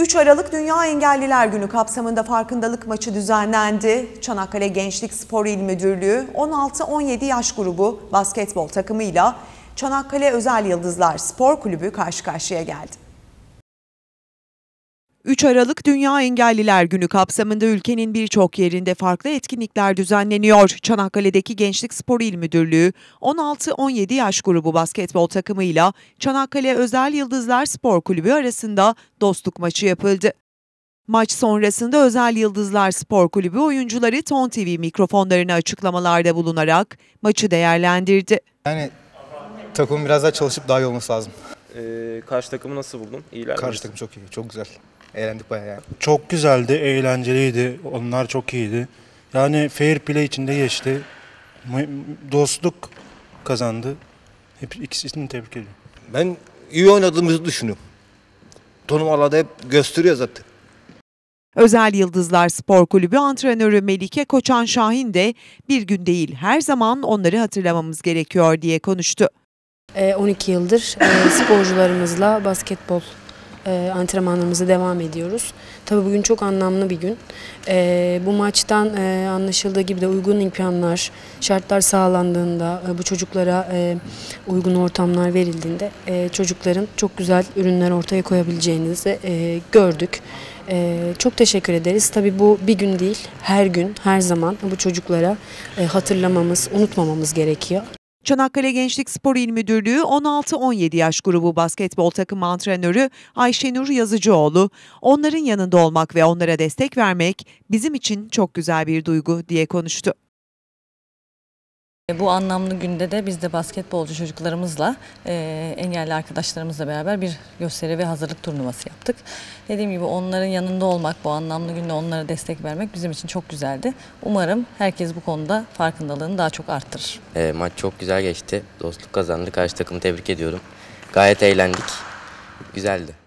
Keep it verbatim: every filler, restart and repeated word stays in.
üç Aralık Dünya Engelliler Günü kapsamında farkındalık maçı düzenlendi. Çanakkale Gençlik Spor İl Müdürlüğü on altı on yedi yaş grubu basketbol takımıyla Çanakkale Özel Yıldızlar Spor Kulübü karşı karşıya geldi. üç Aralık Dünya Engelliler Günü kapsamında ülkenin birçok yerinde farklı etkinlikler düzenleniyor. Çanakkale'deki Gençlik Spor İl Müdürlüğü on altı on yedi yaş grubu basketbol takımıyla Çanakkale Özel Yıldızlar Spor Kulübü arasında dostluk maçı yapıldı. Maç sonrasında Özel Yıldızlar Spor Kulübü oyuncuları TON T V mikrofonlarına açıklamalarda bulunarak maçı değerlendirdi. Yani takımın biraz daha çalışıp daha iyi olması lazım. Ee, karşı takımı nasıl buldun? İyiler mi? Karşı takım çok iyi, çok güzel. Eğlendik bayağı yani. Çok güzeldi, eğlenceliydi. Onlar çok iyiydi. Yani fair play içinde geçti. Dostluk kazandı. Hep ikisini tebrik ediyorum. Ben iyi oynadığımızı düşünüyorum. Turnuvalarda hep gösteriyor zaten. Özel Yıldızlar Spor Kulübü antrenörü Melike Koçan Şahin de bir gün değil her zaman onları hatırlamamız gerekiyor diye konuştu. on iki yıldır sporcularımızla basketbol E, antrenmanımıza devam ediyoruz. Tabii bugün çok anlamlı bir gün. E, bu maçtan e, anlaşıldığı gibi de uygun imkanlar, şartlar sağlandığında, e, bu çocuklara e, uygun ortamlar verildiğinde e, çocukların çok güzel ürünler ortaya koyabileceğinizi e, gördük. E, çok teşekkür ederiz. Tabii bu bir gün değil, her gün, her zaman bu çocuklara e, hatırlamamız, unutmamamız gerekiyor. Çanakkale Gençlik Spor İl Müdürlüğü on altı on yedi yaş grubu basketbol takım antrenörü Ayşenur Yazıcıoğlu, "Onların yanında olmak ve onlara destek vermek bizim için çok güzel bir duygu" diye konuştu. Bu anlamlı günde de biz de basketbolcu çocuklarımızla, e, engelli arkadaşlarımızla beraber bir gösteri ve hazırlık turnuvası yaptık. Dediğim gibi onların yanında olmak, bu anlamlı günde onlara destek vermek bizim için çok güzeldi. Umarım herkes bu konuda farkındalığını daha çok arttırır. E, maç çok güzel geçti. Dostluk kazandı. Karşı takımı tebrik ediyorum. Gayet eğlendik. Güzeldi.